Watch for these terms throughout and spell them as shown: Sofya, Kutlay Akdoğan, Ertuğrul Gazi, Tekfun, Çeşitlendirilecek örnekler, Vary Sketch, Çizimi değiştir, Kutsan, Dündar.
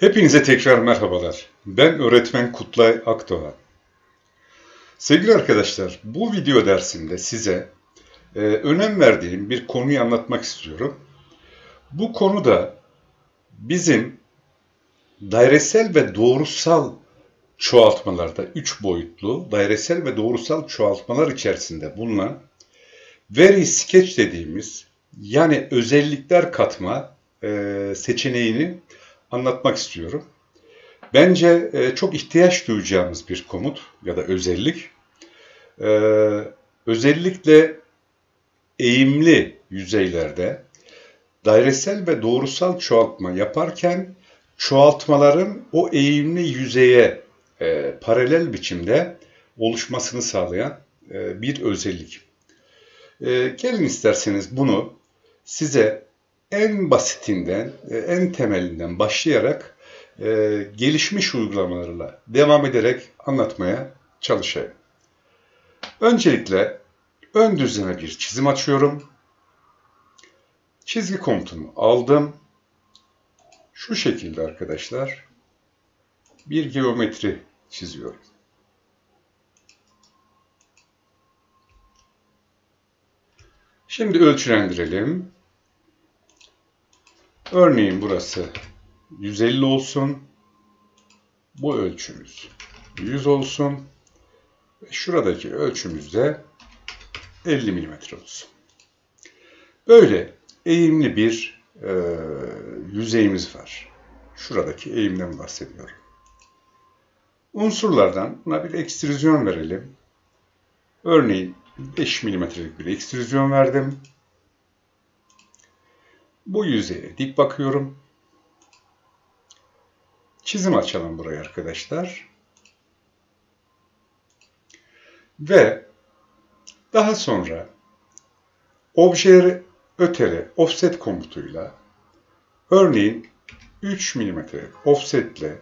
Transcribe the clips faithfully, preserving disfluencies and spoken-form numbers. Hepinize tekrar merhabalar. Ben öğretmen Kutlay Akdoğan. Sevgili arkadaşlar, bu video dersinde size e, önem verdiğim bir konuyu anlatmak istiyorum. Bu konuda bizim dairesel ve doğrusal çoğaltmalarda, üç boyutlu dairesel ve doğrusal çoğaltmalar içerisinde bulunan Vary Sketch dediğimiz, yani özellikler katma e, seçeneğini anlatmak istiyorum. Bence e, çok ihtiyaç duyacağımız bir komut ya da özellik. E, özellikle eğimli yüzeylerde dairesel ve doğrusal çoğaltma yaparken çoğaltmaların o eğimli yüzeye e, paralel biçimde oluşmasını sağlayan e, bir özellik. E, gelin isterseniz bunu size en basitinden, en temelinden başlayarak e, gelişmiş uygulamalarla devam ederek anlatmaya çalışayım. Öncelikle ön düzleme bir çizim açıyorum. Çizgi komutumu aldım. Şu şekilde arkadaşlar, bir geometri çiziyorum. Şimdi ölçülendirelim. Örneğin burası yüz elli olsun. Bu ölçümüz yüz olsun. Şuradaki ölçümüz de elli milimetre olsun. Böyle eğimli bir e, yüzeyimiz var. Şuradaki eğimden bahsediyorum. Unsurlardan buna bir ekstrüzyon verelim. Örneğin beş milimetrelik bir ekstrüzyon verdim. Bu yüzeye dik bakıyorum. Çizim açalım buraya arkadaşlar. Ve daha sonra objeleri ötele offset komutuyla, örneğin üç milimetre offsetle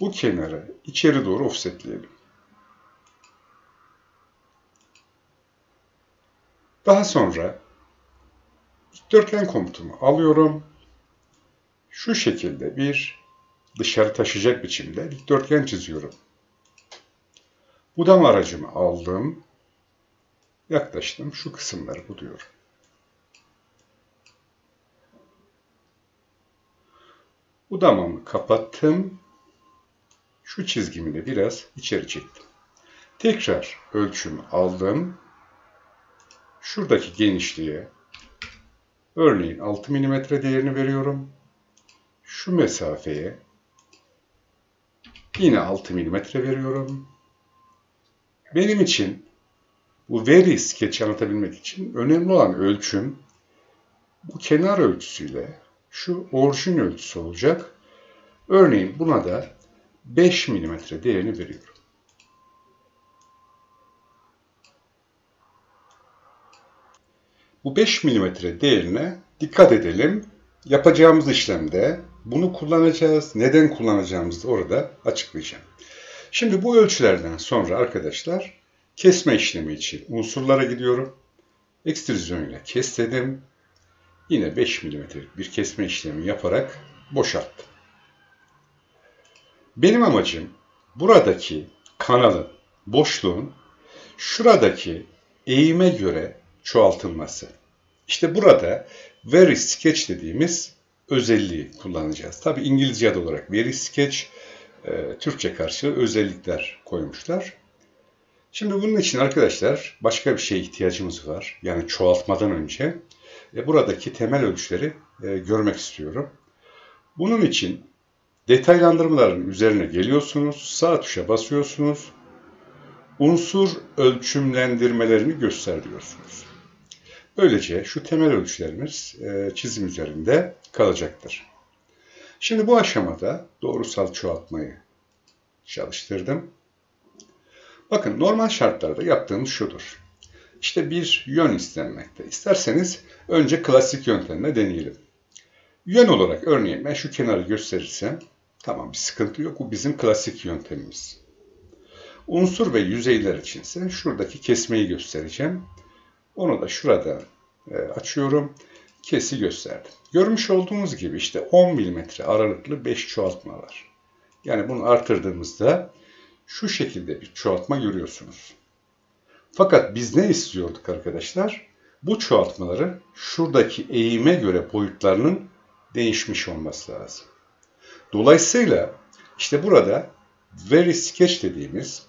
bu kenarı içeri doğru offsetleyelim. Daha sonra dikdörtgen komutumu alıyorum. Şu şekilde bir dışarı taşıyacak biçimde dikdörtgen çiziyorum. Budama aracımı aldım. Yaklaştım. Şu kısımları buduyorum. Budamamı kapattım. Şu çizgimi de biraz içeri çektim. Tekrar ölçümü aldım. Şuradaki genişliğe örneğin altı milimetre değerini veriyorum. Şu mesafeye yine altı milimetre veriyorum. Benim için bu Vary Sketch'i anlatabilmek için önemli olan ölçüm bu kenar ölçüsüyle şu orijin ölçüsü olacak. Örneğin buna da beş milimetre değerini veriyorum. Bu beş milimetre değerine dikkat edelim. Yapacağımız işlemde bunu kullanacağız. Neden kullanacağımızı orada açıklayacağım. Şimdi bu ölçülerden sonra arkadaşlar kesme işlemi için unsurlara gidiyorum. Ekstrüzyon ile kestim. Yine beş milimetre bir kesme işlemi yaparak boşalttım. Benim amacım buradaki kanalın, boşluğun şuradaki eğime göre çoğaltılması. İşte burada Vary Sketch dediğimiz özelliği kullanacağız. Tabi İngilizce adı olarak Vary Sketch, e, Türkçe karşılığı özellikler koymuşlar. Şimdi bunun için arkadaşlar başka bir şeye ihtiyacımız var. Yani çoğaltmadan önce e, buradaki temel ölçüleri e, görmek istiyorum. Bunun için detaylandırmaların üzerine geliyorsunuz. Sağ tuşa basıyorsunuz. Unsur ölçümlendirmelerini göster diyorsunuz. Böylece şu temel ölçülerimiz çizim üzerinde kalacaktır. Şimdi bu aşamada doğrusal çoğaltmayı çalıştırdım. Bakın normal şartlarda yaptığımız şudur. İşte bir yön istenmekte. İsterseniz önce klasik yöntemle deneyelim. Yön olarak örneğin ben şu kenarı gösterirsem tamam, bir sıkıntı yok. Bu bizim klasik yöntemimiz. Unsur ve yüzeyler içinse şuradaki kesmeyi göstereceğim. Onu da şurada açıyorum. kesi gösterdim. Görmüş olduğunuz gibi işte on milimetre aralıklı beş çoğaltma var. Yani bunu artırdığımızda şu şekilde bir çoğaltma görüyorsunuz. Fakat biz ne istiyorduk arkadaşlar? Bu çoğaltmaları şuradaki eğime göre boyutlarının değişmiş olması lazım. Dolayısıyla işte burada Vary Sketch dediğimiz,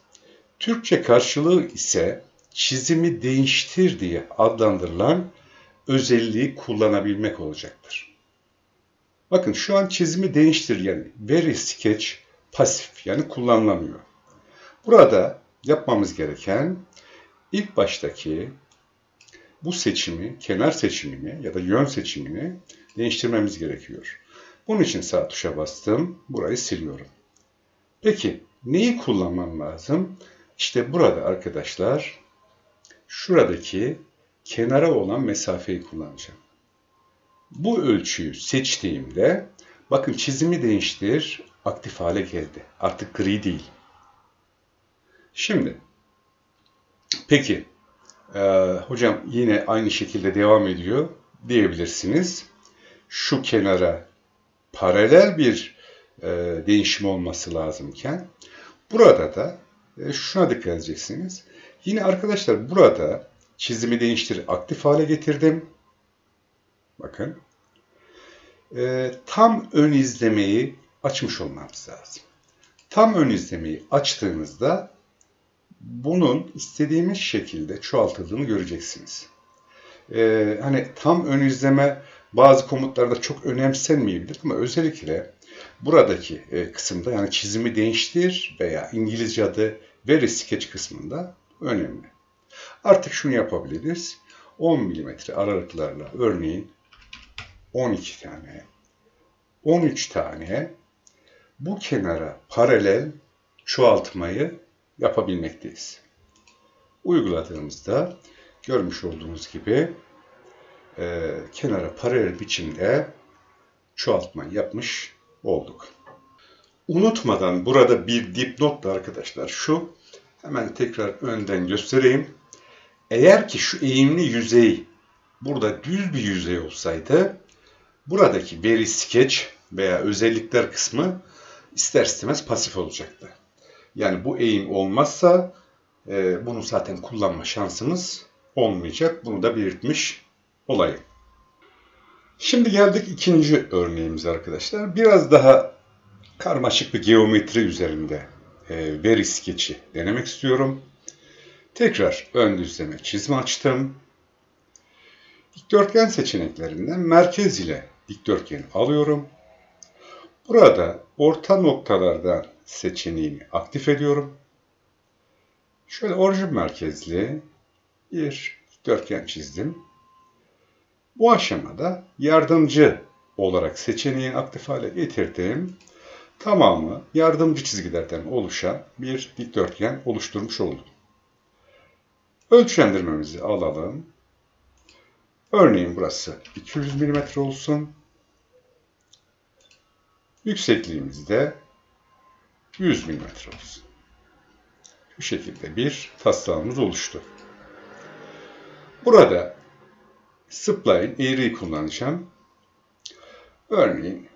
Türkçe karşılığı ise çizimi değiştir diye adlandırılan özelliği kullanabilmek olacaktır. Bakın şu an çizimi değiştir yani Vary Sketch pasif yani kullanılamıyor. Burada yapmamız gereken ilk baştaki bu seçimi, kenar seçimini ya da yön seçimini değiştirmemiz gerekiyor. Bunun için sağ tuşa bastım. Burayı siliyorum. Peki neyi kullanmam lazım? İşte burada arkadaşlar şuradaki kenara olan mesafeyi kullanacağım. Bu ölçüyü seçtiğimde bakın çizimi değiştir aktif hale geldi. Artık gri değil. Şimdi peki e, hocam yine aynı şekilde devam ediyor diyebilirsiniz. Şu kenara paralel bir e, değişim olması lazımken burada da e, şuna dikkat edeceksiniz. Yine arkadaşlar burada çizimi değiştir aktif hale getirdim. Bakın. E, tam ön izlemeyi açmış olmamız lazım. Tam ön izlemeyi açtığınızda bunun istediğimiz şekilde çoğaltıldığını göreceksiniz. Ee, hani tam ön izleme bazı komutlarda çok önemsenmeyebilir ama özellikle buradaki e, kısımda yani çizimi değiştir veya İngilizce adı Vary Sketch kısmında önemli. Artık şunu yapabiliriz. on milimetre aralıklarla örneğin on iki tane, on üç tane bu kenara paralel çoğaltmayı yapabilmekteyiz. Uyguladığımızda görmüş olduğunuz gibi e, kenara paralel biçimde çoğaltma yapmış olduk. Unutmadan burada bir dipnot da arkadaşlar şu. Hemen tekrar önden göstereyim. Eğer ki şu eğimli yüzey burada düz bir yüzey olsaydı buradaki Vary Sketch veya özellikler kısmı ister istemez pasif olacaktı. Yani bu eğim olmazsa e, bunu zaten kullanma şansımız olmayacak. Bunu da belirtmiş olayım. Şimdi geldik ikinci örneğimize arkadaşlar. Biraz daha karmaşık bir geometri üzerinde e, Vary Sketch'i denemek istiyorum. Tekrar ön düzleme çizme açtım. Dikdörtgen seçeneklerinden merkez ile dikdörtgeni alıyorum. Burada orta noktalardan seçeneğimi aktif ediyorum. Şöyle orijin merkezli bir dikdörtgen çizdim. Bu aşamada yardımcı olarak seçeneği aktif hale getirdim. Tamamı yardımcı çizgilerden oluşan bir dikdörtgen oluşturmuş oldum. Ölçülendirmemizi alalım. Örneğin burası iki yüz milimetre olsun. Yüksekliğimiz de yüz milimetre olsun. Bu şekilde bir taslağımız oluştu. Burada spline eğriyi kullanacağım. Örneğin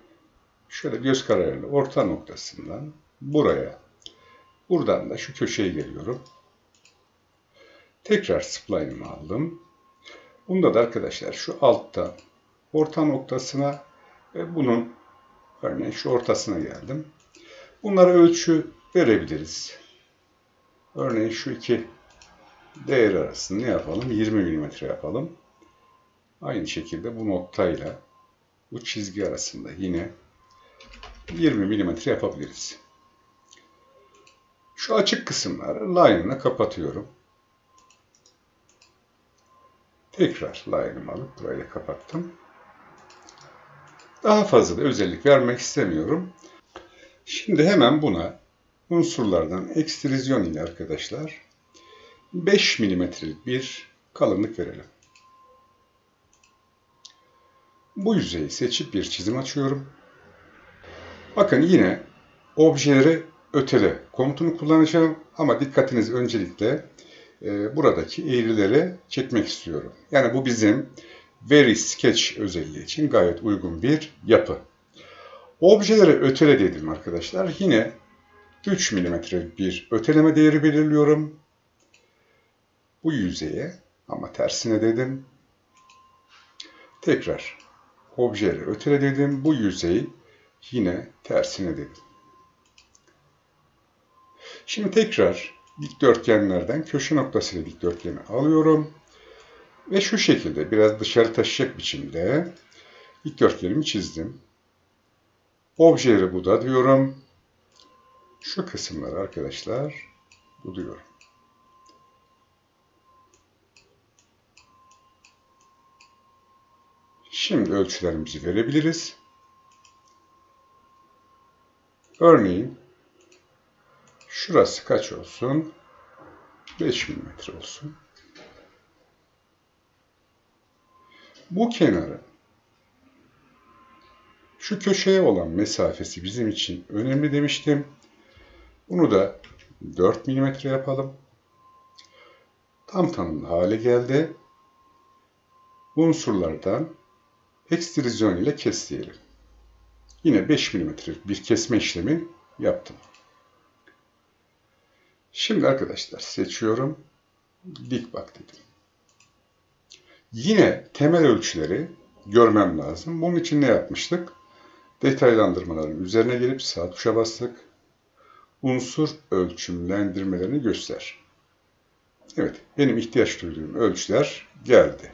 şöyle göz kararıyla orta noktasından buraya, buradan da şu köşeye geliyorum. Tekrar spline'ımı aldım. Bunda da arkadaşlar şu altta orta noktasına ve bunun örneğin şu ortasına geldim. Bunlara ölçü verebiliriz. Örneğin şu iki değer arasında ne yapalım? yirmi milimetre yapalım. Aynı şekilde bu noktayla bu çizgi arasında yine yirmi milimetre yapabiliriz. Şu açık kısımları line'la kapatıyorum. Tekrar line'ımı alıp burayı kapattım. Daha fazla da özellik vermek istemiyorum. Şimdi hemen buna unsurlardan ekstrizyon ile arkadaşlar beş milimetrelik bir kalınlık verelim. Bu yüzeyi seçip bir çizim açıyorum. Bakın yine objeleri ötele komutunu kullanacağım ama dikkatiniz öncelikle e, buradaki eğrileri çekmek istiyorum. Yani bu bizim Vary Sketch özelliği için gayet uygun bir yapı. Objelere ötele dedim arkadaşlar. Yine üç milimetre bir öteleme değeri belirliyorum. Bu yüzeye ama tersine dedim. Tekrar objelere ötele dedim. Bu yüzeyi yine tersine dedim. Şimdi tekrar dikdörtgenlerden köşe noktasıyla dikdörtgeni alıyorum. Ve şu şekilde biraz dışarı taşıyacak biçimde dikdörtgenimi çizdim. Objeleri buda diyorum. Şu kısımları arkadaşlar bu diyorum. Şimdi ölçülerimizi verebiliriz. Örneğin şurası kaç olsun? beş milimetre olsun. Bu kenarı, şu köşeye olan mesafesi bizim için önemli demiştim. Bunu da dört milimetre yapalım. Tam tanımlı hale geldi. Unsurlardan ekstrizyon ile kes diyelim. Yine beş milimetre bir kesme işlemi yaptım. Şimdi arkadaşlar seçiyorum. Dik bak dedim. Yine temel ölçüleri görmem lazım. Bunun için ne yapmıştık? Detaylandırmaların üzerine gelip sağ tuşa bastık. Unsur ölçümlendirmelerini göster. Evet, benim ihtiyaç duyduğum ölçüler geldi.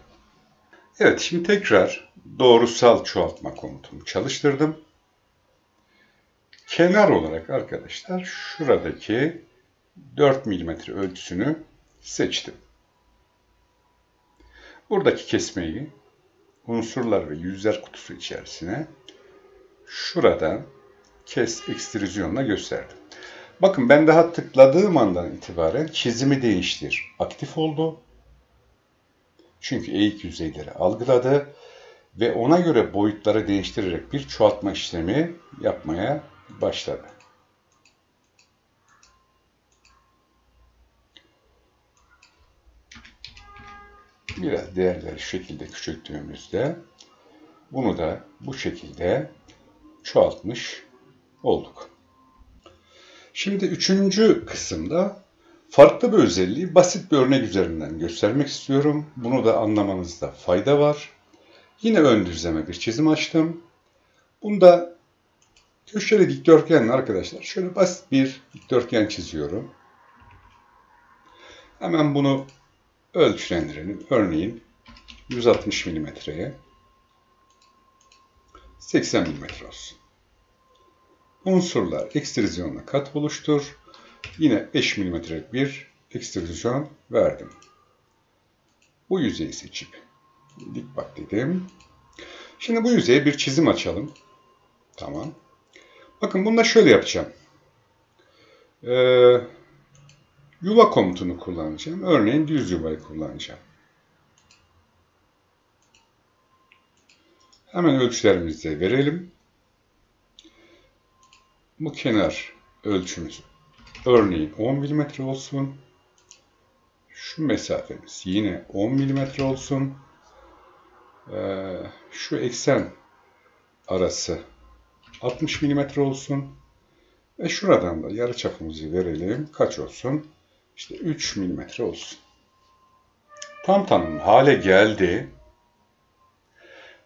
Evet, şimdi tekrar doğrusal çoğaltma komutumu çalıştırdım. Kenar olarak arkadaşlar şuradaki dört milimetre ölçüsünü seçtim. Buradaki kesmeyi unsurlar ve yüzler kutusu içerisine şuradan kes ekstrüzyonla gösterdim. Bakın ben daha tıkladığım andan itibaren çizimi değiştir aktif oldu. Çünkü eğik yüzeyleri algıladı ve ona göre boyutları değiştirerek bir çoğaltma işlemi yapmaya başladı. Biraz değerleri şu şekilde küçülttüğümüzde bunu da bu şekilde çoğaltmış olduk. Şimdi üçüncü kısımda farklı bir özelliği basit bir örnek üzerinden göstermek istiyorum. Bunu da anlamanızda fayda var. Yine ön düzleme bir çizim açtım. Bunda köşeli dikdörtgenle arkadaşlar şöyle basit bir dikdörtgen çiziyorum. Hemen bunu ölçülendirelim. Örneğin yüz altmış milimetreye seksen milimetre olsun. Unsurlar ekstrüzyonla kat oluştur. Yine beş milimetrelik bir ekstrüzyon verdim. Bu yüzeyi seçip dik bak dedim. Şimdi bu yüzeye bir çizim açalım. Tamam. Bakın bunu da şöyle yapacağım. Ee, Yuva komutunu kullanacağım. Örneğin düz yuvayı kullanacağım. Hemen ölçülerimizi de verelim. Bu kenar ölçümüz örneğin on milimetre olsun. Şu mesafemiz yine on milimetre olsun. Ee, şu eksen arası altmış milimetre olsun. Ve şuradan da yarıçapımızı verelim. Kaç olsun? İşte üç milimetre olsun. Tam tanımlı hale geldi.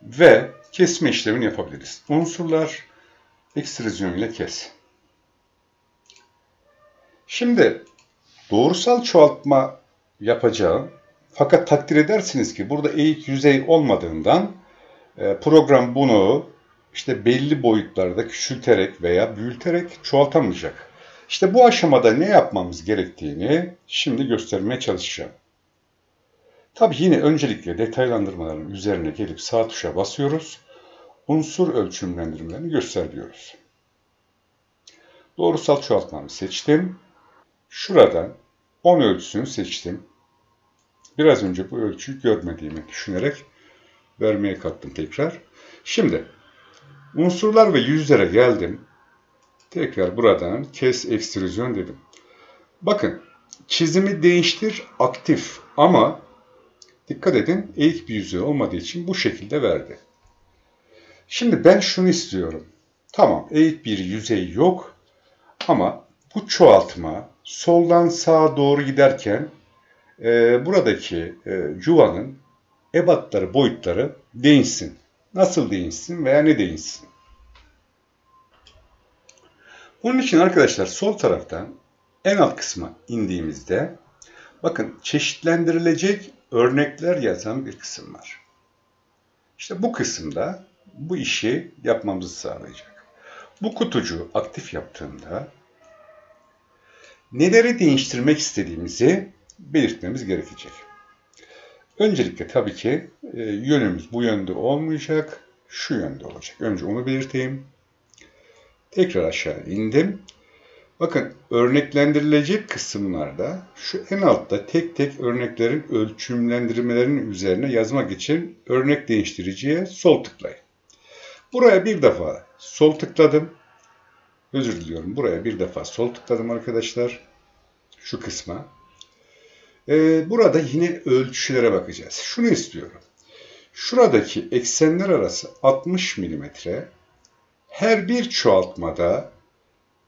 Ve kesme işlemini yapabiliriz. Unsurlar ekstrüzyon ile kes. Şimdi doğrusal çoğaltma yapacağım. Fakat takdir edersiniz ki burada eğik yüzey olmadığından program bunu işte belli boyutlarda küçülterek veya büyüterek çoğaltamayacak. İşte bu aşamada ne yapmamız gerektiğini şimdi göstermeye çalışacağım. Tabi yine öncelikle detaylandırmaların üzerine gelip sağ tuşa basıyoruz. Unsur ölçümlendirmelerini göster diyoruz. Doğrusal çoğaltmamı seçtim. Şuradan on ölçüsünü seçtim. Biraz önce bu ölçüyü görmediğimi düşünerek vermeye kalktım tekrar. Şimdi unsurlar ve yüzlere geldim. Tekrar buradan kes ekstrüzyon dedim. Bakın çizimi değiştir aktif ama Dikkat edin, eğik bir yüzey olmadığı için bu şekilde verdi. Şimdi ben şunu istiyorum. Tamam, eğik bir yüzey yok ama bu çoğaltma soldan sağa doğru giderken e, buradaki e, yuvanın ebatları, boyutları değişsin. Nasıl değişsin veya ne değişsin? Bunun için arkadaşlar sol taraftan en alt kısma indiğimizde bakın çeşitlendirilecek örnekler yazan bir kısım var. İşte bu kısımda bu işi yapmamızı sağlayacak. Bu kutucuğu aktif yaptığımda neleri değiştirmek istediğimizi belirtmemiz gerekecek. Öncelikle tabii ki e, yönümüz bu yönde olmayacak, şu yönde olacak. Önce onu belirteyim. Tekrar aşağı indim. Bakın örneklendirilecek kısımlarda şu en altta tek tek örneklerin ölçümlendirmelerinin üzerine yazmak için örnek değiştiriciye sol tıklayın. Buraya bir defa sol tıkladım. Özür diliyorum. Buraya bir defa sol tıkladım arkadaşlar. Şu kısma. Ee, burada yine ölçülere bakacağız. Şunu istiyorum. Şuradaki eksenler arası altmış milimetre. Her bir çoğaltmada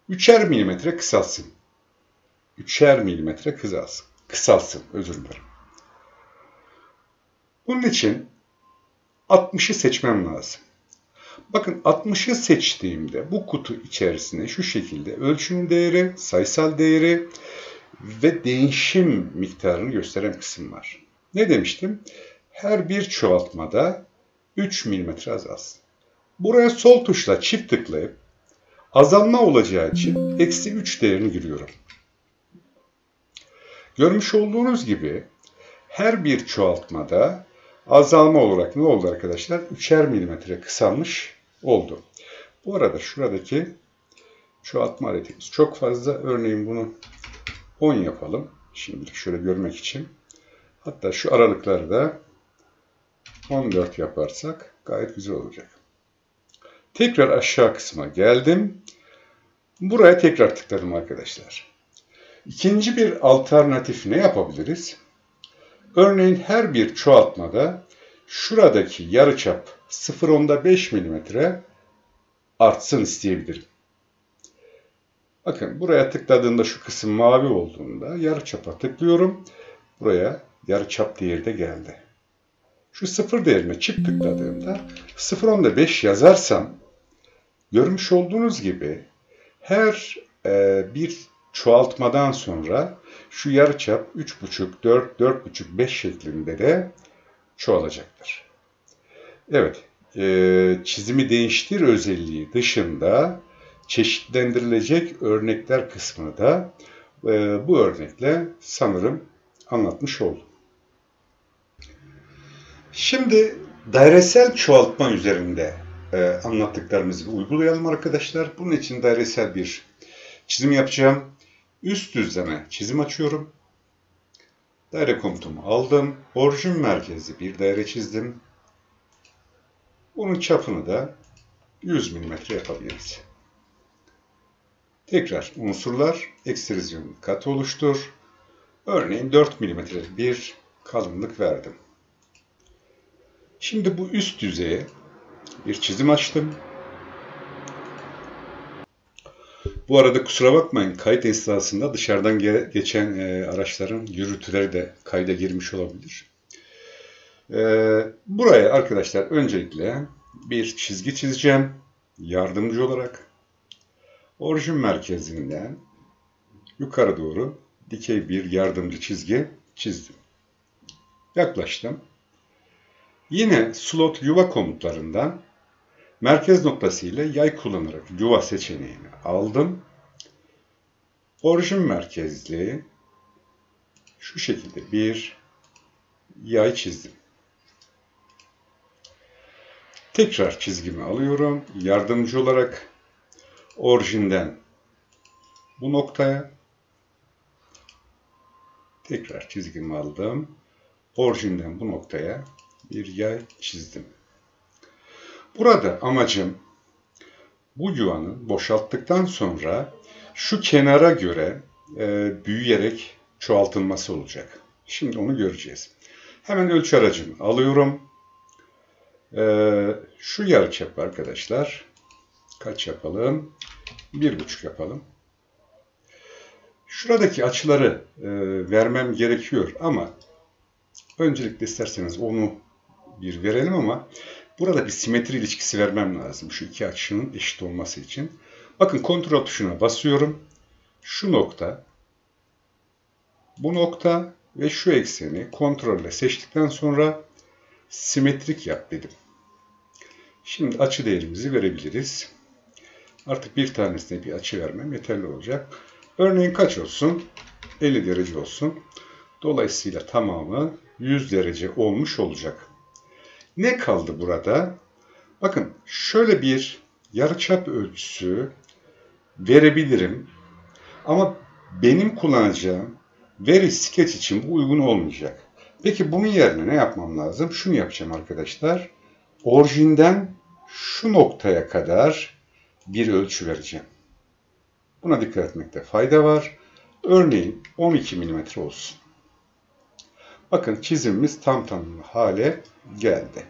üçer milimetre kısalsın. Üçer milimetre kısalsın. Kısalsın. Özür dilerim. Bunun için altmışı seçmem lazım. Bakın altmışı seçtiğimde bu kutu içerisinde şu şekilde ölçünün değeri, sayısal değeri ve değişim miktarını gösteren kısım var. Ne demiştim? Her bir çoğaltmada üç milimetre azalsın. Buraya sol tuşla çift tıklayıp azalma olacağı için eksi üç değerini giriyorum. Görmüş olduğunuz gibi her bir çoğaltmada azalma olarak ne oldu arkadaşlar? üçer milimetre kısalmış oldu. Bu arada şuradaki çoğaltma aletimiz çok fazla. Örneğin bunu on yapalım. Şimdi şöyle görmek için. Hatta şu aralıkları da on dört yaparsak gayet güzel olacak. Tekrar aşağı kısma geldim. Buraya tekrar tıkladım arkadaşlar. İkinci bir alternatif ne yapabiliriz? Örneğin her bir çoğaltmada şuradaki yarıçap sıfır nokta beş milimetre artsın isteyebilirim. Bakın buraya tıkladığımda şu kısım mavi olduğunda yarıçapa tıklıyorum. Buraya yarıçap değeri de geldi. Şu sıfır değerine çift tıkladığımda sıfır nokta beş yazarsam görmüş olduğunuz gibi her e, bir çoğaltmadan sonra şu yarıçap üç buçuk, dört, dört buçuk, beş şeklinde de çoğalacaktır. Evet, e, çizimi değiştir özelliği dışında çeşitlendirilecek örnekler kısmını da e, bu örnekle sanırım anlatmış oldum. Şimdi dairesel çoğaltma üzerinde e, anlattıklarımızı uygulayalım arkadaşlar. Bunun için dairesel bir çizim yapacağım. Üst düzleme çizim açıyorum. Daire komutumu aldım. Orijin merkezli bir daire çizdim. Bunun çapını da yüz milimetre yapabiliriz. Tekrar unsurlar, ekstrüzyonlu katı oluştur. Örneğin dört milimetrelik bir kalınlık verdim. Şimdi bu üst yüzeye bir çizim açtım. Bu arada kusura bakmayın, kayıt esnasında dışarıdan geçen araçların yürütüleri de kayda girmiş olabilir. Buraya arkadaşlar öncelikle bir çizgi çizeceğim. Yardımcı olarak orijin merkezinden yukarı doğru dikey bir yardımcı çizgi çizdim. Yaklaştım. Yine slot yuva komutlarından merkez noktası ile yay kullanarak yuva seçeneğini aldım. Orijin merkezli şu şekilde bir yay çizdim. Tekrar çizgimi alıyorum. Yardımcı olarak orijinden bu noktaya tekrar çizgimi aldım. Orijinden bu noktaya bir yay çizdim. Burada amacım bu yuvanı boşalttıktan sonra şu kenara göre e, büyüyerek çoğaltılması olacak. Şimdi onu göreceğiz. Hemen ölçü aracımı alıyorum. Ee, şu yarıçap arkadaşlar. Kaç yapalım? Bir buçuk yapalım. Şuradaki açıları e, vermem gerekiyor ama öncelikle isterseniz onu bir verelim ama burada bir simetri ilişkisi vermem lazım. Şu iki açının eşit olması için. Bakın kontrol tuşuna basıyorum. Şu nokta, bu nokta ve şu ekseni kontrolle seçtikten sonra simetrik yap dedim. Şimdi açı değerimizi verebiliriz. Artık bir tanesine bir açı vermem yeterli olacak. Örneğin kaç olsun? elli derece olsun. Dolayısıyla tamamı yüz derece olmuş olacak. Ne kaldı burada? Bakın şöyle bir yarıçap ölçüsü verebilirim. Ama benim kullanacağım Vary Sketch için bu uygun olmayacak. Peki bunun yerine ne yapmam lazım? Şunu yapacağım arkadaşlar. Orijinden şu noktaya kadar bir ölçü vereceğim. Buna dikkat etmekte fayda var. Örneğin on iki milimetre olsun. Bakın çizimimiz tam tamlı hale geldi.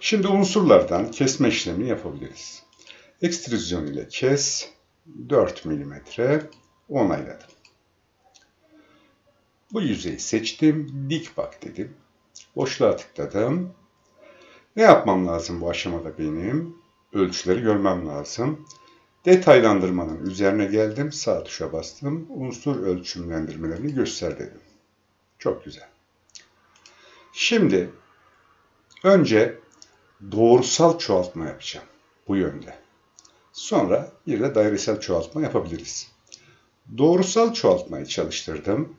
Şimdi unsurlardan kesme işlemini yapabiliriz. Ekstrüzyon ile kes. dört milimetre onayladım. Bu yüzeyi seçtim. Dik bak dedim. Boşluğa tıkladım. Ne yapmam lazım bu aşamada benim? Ölçüleri görmem lazım. Detaylandırmanın üzerine geldim. Sağ tuşa bastım. Unsur ölçümlendirmelerini göster dedim. Çok güzel. Şimdi önce doğrusal çoğaltma yapacağım. Bu yönde. Sonra bir de dairesel çoğaltma yapabiliriz. Doğrusal çoğaltmayı çalıştırdım.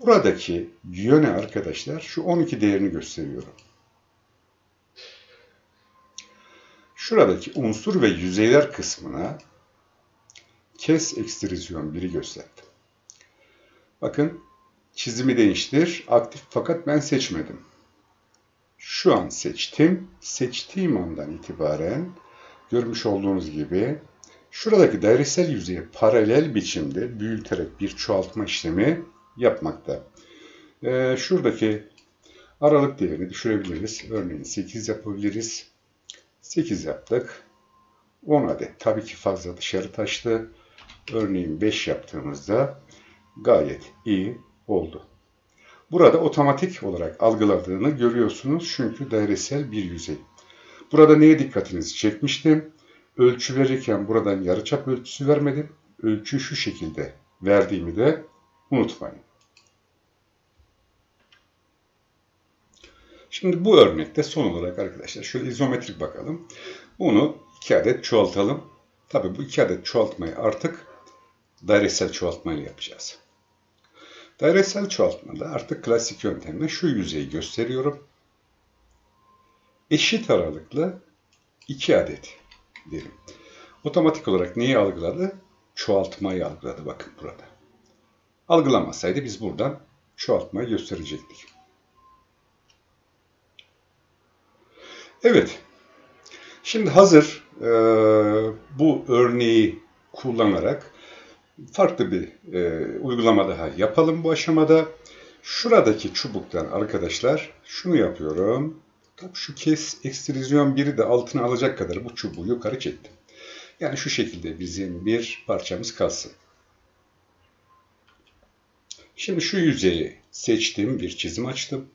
Buradaki yöne arkadaşlar şu on iki değerini gösteriyorum. Şuradaki unsur ve yüzeyler kısmına kes ekstrüzyon biri gösterdim. Bakın çizimi değiştir aktif fakat ben seçmedim. Şu an seçtim. Seçtiğim andan itibaren görmüş olduğunuz gibi şuradaki dairesel yüzeye paralel biçimde büyüterek bir çoğaltma işlemi yapmakta. Ee, şuradaki aralık değerini düşürebiliriz. Örneğin sekiz yapabiliriz. sekiz yaptık. on adet tabii ki fazla dışarı taştı. Örneğin beş yaptığımızda gayet iyi oldu. Burada otomatik olarak algıladığını görüyorsunuz. Çünkü dairesel bir yüzey. Burada neye dikkatinizi çekmiştim? Ölçü verirken buradan yarıçap ölçüsü vermedim. Ölçü şu şekilde verdiğimi de unutmayın. Şimdi bu örnekte son olarak arkadaşlar şöyle izometrik bakalım. Bunu iki adet çoğaltalım. Tabii bu iki adet çoğaltmayı artık dairesel çoğaltmayla yapacağız. Dairesel çoğaltmada artık klasik yöntemle şu yüzeyi gösteriyorum. Eşit aralıklı iki adet diyelim. Otomatik olarak neyi algıladı? Çoğaltmayı algıladı bakın burada. Algılamasaydı biz buradan çoğaltmayı gösterecektik. Evet. Şimdi hazır e, bu örneği kullanarak farklı bir e, uygulama daha yapalım bu aşamada. Şuradaki çubuktan arkadaşlar şunu yapıyorum. Şu kes ekstrüzyon biri de altına alacak kadar bu çubuğu yukarı çektim. Yani şu şekilde bizim bir parçamız kalsın. Şimdi şu yüzeyi seçtim. Bir çizim açtım.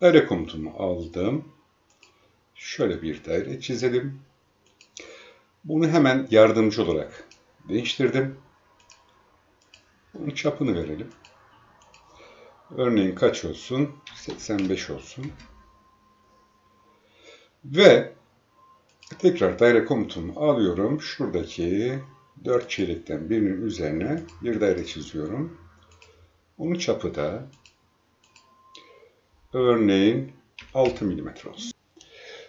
Daire komutumu aldım. Şöyle bir daire çizelim. Bunu hemen yardımcı olarak değiştirdim. Bunun çapını verelim. Örneğin kaç olsun? seksen beş olsun. Ve tekrar daire komutumu alıyorum. Şuradaki dört çeyrekten birinin üzerine bir daire çiziyorum. Onun çapı da örneğin altı milimetre olsun.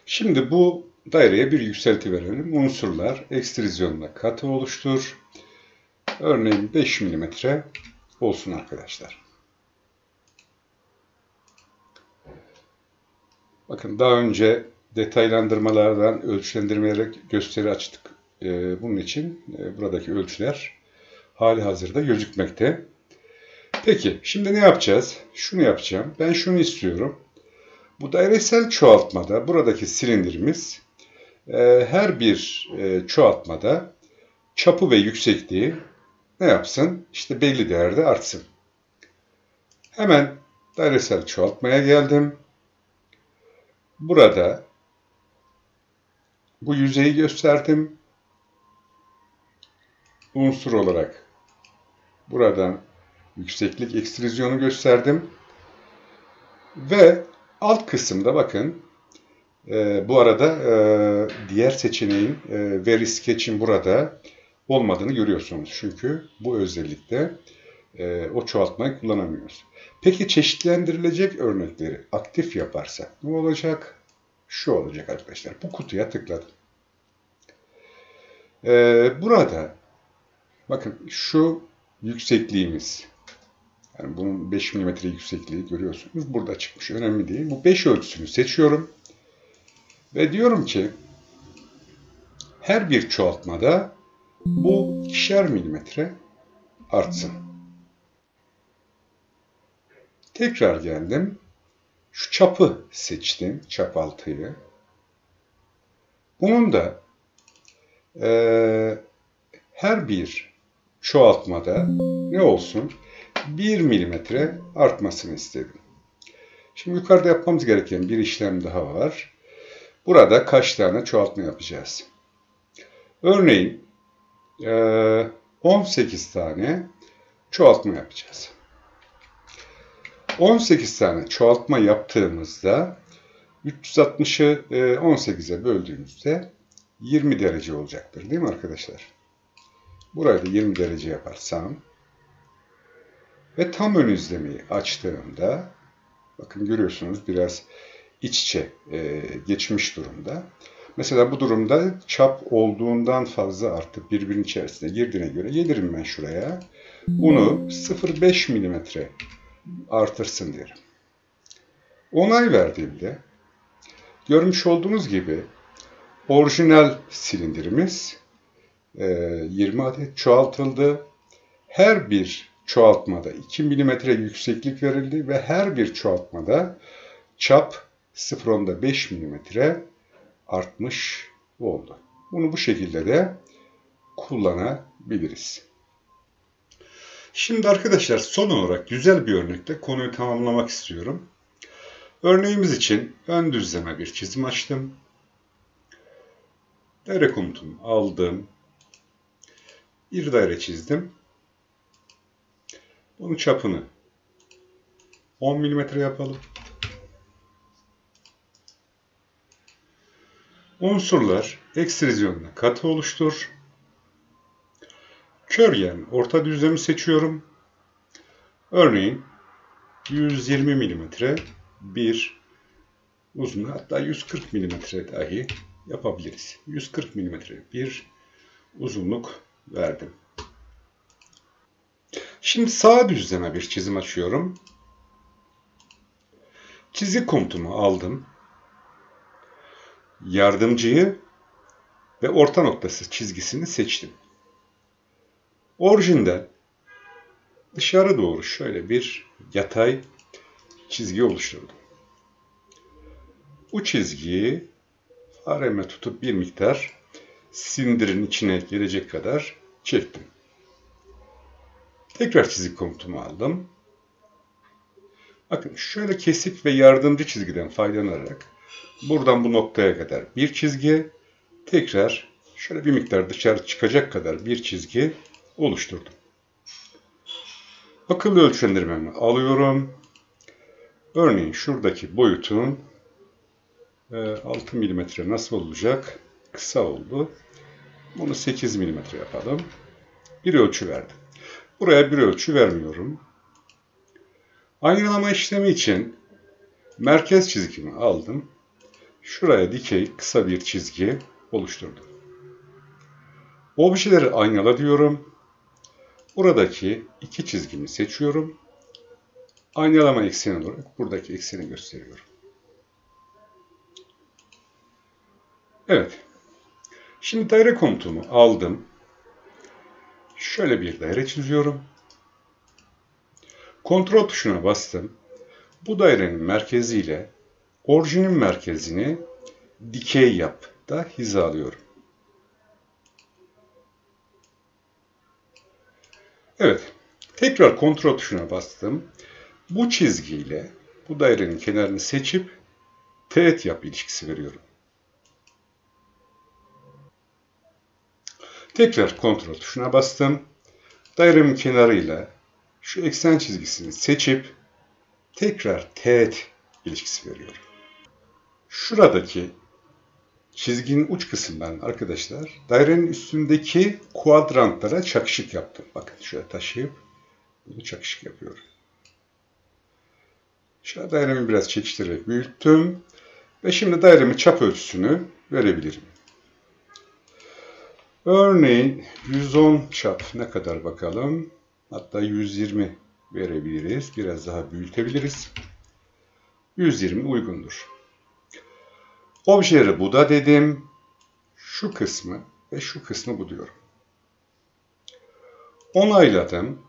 Şimdi bu daireye bir yükselti verelim. Unsurlar ekstrüzyonla katı oluştur. Örneğin beş milimetre olsun arkadaşlar. Bakın daha önce detaylandırmalardan ölçülendirmelere gösteri açtık. Bunun için buradaki ölçüler hali hazırda gözükmekte. Peki şimdi ne yapacağız? Şunu yapacağım. Ben şunu istiyorum. Bu dairesel çoğaltmada buradaki silindirimiz e, her bir e, çoğaltmada çapı ve yüksekliği ne yapsın? İşte belli değerde artsın. Hemen dairesel çoğaltmaya geldim. Burada bu yüzeyi gösterdim. Unsur olarak buradan yükseklik ekstrüzyonu gösterdim. Ve alt kısımda bakın e, bu arada e, diğer seçeneğin e, Vary Sketch'in burada olmadığını görüyorsunuz. Çünkü bu özellikte e, o çoğaltmayı kullanamıyoruz. Peki çeşitlendirilecek örnekleri aktif yaparsak ne olacak? Şu olacak arkadaşlar. Bu kutuya tıkladım. E, burada bakın şu yüksekliğimiz. Yani bunun beş milimetre yüksekliği görüyorsunuz. Burada çıkmış. Önemli değil. Bu beş ölçüsünü seçiyorum. Ve diyorum ki her bir çoğaltmada bu ikişer milimetre artsın. Tekrar geldim. Şu çapı seçtim. Çap altıyı. Bunun da e, her bir çoğaltmada ne olsun? bir milimetre artmasını istedim. Şimdi yukarıda yapmamız gereken bir işlem daha var. Burada kaç tane çoğaltma yapacağız? Örneğin on sekiz tane çoğaltma yapacağız. on sekiz tane çoğaltma yaptığımızda üç yüz altmışı on sekize böldüğümüzde yirmi derece olacaktır. Değil mi arkadaşlar? Burayı da yirmi derece yaparsam ve tam ön izlemeyi açtığımda bakın görüyorsunuz biraz iç içe e, geçmiş durumda. Mesela bu durumda çap olduğundan fazla artıp birbirinin içerisine girdiğine göre gelirim ben şuraya. Bunu sıfır virgül beş milimetre artırsın derim. Onay verdiğimde görmüş olduğunuz gibi orijinal silindirimiz e, yirmi adet çoğaltıldı. Her bir çoğaltmada iki milimetre yükseklik verildi ve her bir çoğaltmada çap sıfır virgül beş milimetre artmış oldu. Bunu bu şekilde de kullanabiliriz. Şimdi arkadaşlar son olarak güzel bir örnekle konuyu tamamlamak istiyorum. Örneğimiz için ön düzleme bir çizim açtım. Daire komutumu aldım. Bir daire çizdim. Bunun çapını on milimetre yapalım. Unsurlar ekstrüzyonuna katı oluştur. Körgen orta düzlemi seçiyorum. Örneğin yüz yirmi milimetre bir uzunluğu, hatta yüz kırk milimetre dahi yapabiliriz. yüz kırk milimetre bir uzunluk verdim. Şimdi sağ düzleme bir çizim açıyorum. Çizgi komutumu aldım. Yardımcıyı ve orta noktası çizgisini seçtim. Orijinden dışarı doğru şöyle bir yatay çizgi oluşturdum. Bu çizgiyi fareme tutup bir miktar silindirin içine gelecek kadar çektim. Tekrar çizik komutumu aldım. Bakın şöyle kesik ve yardımcı çizgiden faydalanarak buradan bu noktaya kadar bir çizgi, tekrar şöyle bir miktar dışarı çıkacak kadar bir çizgi oluşturdum. Akıllı ölçendirmemi alıyorum. Örneğin şuradaki boyutun altı milimetre nasıl olacak? Kısa oldu. Bunu sekiz milimetre yapalım. Bir ölçü verdim. Buraya bir ölçü vermiyorum. Aynalama işlemi için merkez çizgimi aldım. Şuraya dikey kısa bir çizgi oluşturdum. Objeleri aynala diyorum. Buradaki iki çizgimi seçiyorum. Aynalama ekseni olarak buradaki ekseni gösteriyorum. Evet. Şimdi daire komutumu aldım. Şöyle bir daire çiziyorum. Ctrl tuşuna bastım. Bu dairenin merkeziyle orijinin merkezini dikey yap da hizalıyorum. Evet. Tekrar Ctrl tuşuna bastım. Bu çizgiyle bu dairenin kenarını seçip teğet yap ilişkisi veriyorum. Tekrar Ctrl tuşuna bastım. Dairemin kenarıyla şu eksen çizgisini seçip tekrar teğet ilişkisi veriyorum. Şuradaki çizginin uç kısmından arkadaşlar dairenin üstündeki kuadrantlara çakışık yaptım. Bakın şöyle taşıyıp bunu çakışık yapıyorum. Şöyle dairemi biraz çekiştirerek büyüttüm. Ve şimdi dairemin çap ölçüsünü verebilirim. Örneğin yüz on çap ne kadar bakalım. Hatta yüz yirmi verebiliriz. Biraz daha büyütebiliriz. yüz yirmi uygundur. Objeleri bu da dedim. Şu kısmı ve şu kısmı bu diyorum. Onayladım.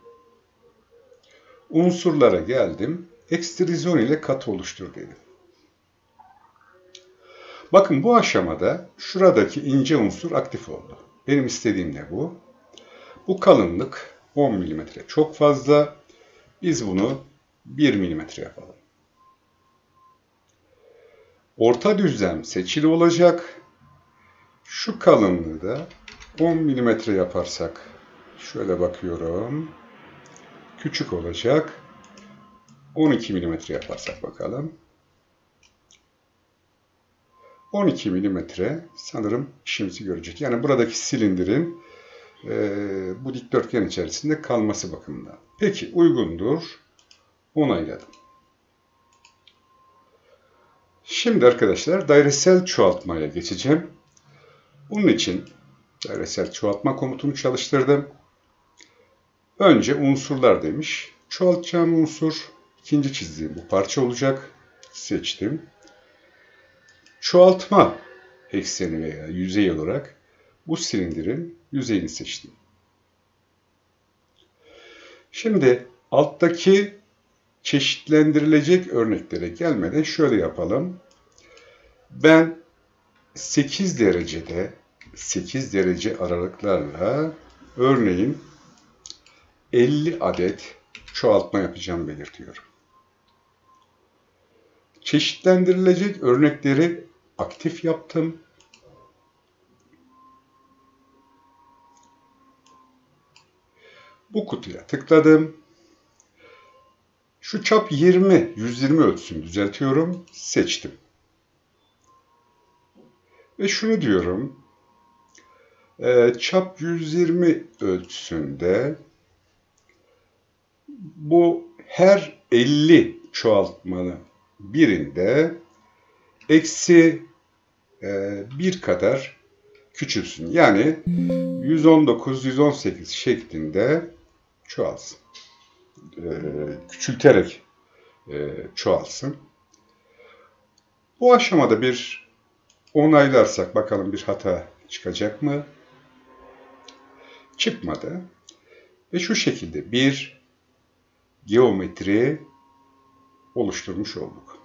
Unsurlara geldim. Ekstrizyon ile kat oluştur dedim. Bakın bu aşamada şuradaki ince unsur aktif oldu. Benim istediğim de bu. Bu kalınlık on milimetre çok fazla. Biz bunu bir milimetre yapalım. Orta düzlem seçili olacak. Şu kalınlığı da on milimetre yaparsak. Şöyle bakıyorum. Küçük olacak. on iki milimetre yaparsak bakalım. on iki milimetre sanırım işimizi görecek. Yani buradaki silindirin e, bu dikdörtgen içerisinde kalması bakımından. Peki uygundur. Onayladım. Şimdi arkadaşlar dairesel çoğaltmaya geçeceğim. Bunun için dairesel çoğaltma komutunu çalıştırdım. Önce unsurlar demiş. Çoğaltacağım unsur İkinci çizdiğim bu parça olacak. Seçtim. Çoğaltma ekseni veya yüzey olarak bu silindirin yüzeyini seçtim. Şimdi alttaki çeşitlendirilecek örneklere gelmeden şöyle yapalım. Ben sekiz derecede sekiz derece aralıklarla örneğin elli adet çoğaltma yapacağım belirtiyorum. Çeşitlendirilecek örnekleri aktif yaptım. Bu kutuya tıkladım. Şu çap yirmi, yüz yirmi ölçüsünü düzeltiyorum. Seçtim. Ve şunu diyorum. Çap yüz yirmi ölçüsünde bu her elli çoğaltmanın birinde eksi bir kadar küçülsün. Yani yüz on dokuz, yüz on sekiz şeklinde çoğalsın. E, küçülterek e, çoğalsın. Bu aşamada bir onaylarsak bakalım bir hata çıkacak mı? Çıkmadı. Ve şu şekilde bir geometri oluşturmuş olduk.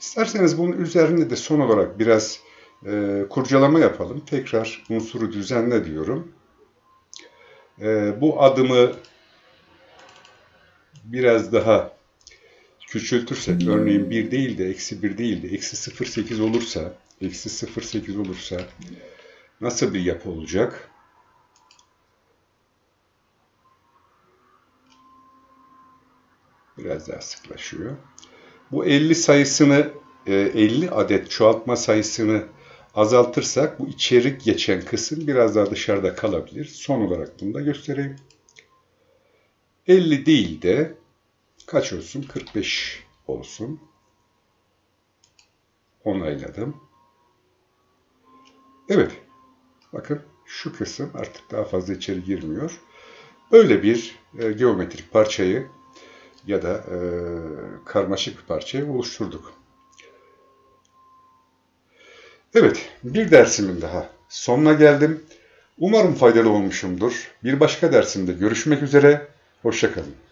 İsterseniz bunun üzerinde de son olarak biraz e, kurcalama yapalım. Tekrar unsuru düzenle diyorum. E, bu adımı biraz daha küçültürsek, örneğin bir değil de eksi bir değil de eksi sıfır virgül sekiz olursa, eksi sıfır virgül sekiz olursa nasıl bir yapı olacak? Biraz daha sıklaşıyor. Bu elli sayısını, elli adet çoğaltma sayısını azaltırsak bu içerik geçen kısım biraz daha dışarıda kalabilir. Son olarak bunu da göstereyim. elli değil de kaç olsun? kırk beş olsun. Onayladım. Evet. Bakın şu kısım artık daha fazla içeri girmiyor. Böyle bir geometrik parçayı ya da e, karmaşık bir parçayı oluşturduk. Evet, bir dersimin daha sonuna geldim. Umarım faydalı olmuşumdur. Bir başka dersimde görüşmek üzere. Hoşça kalın.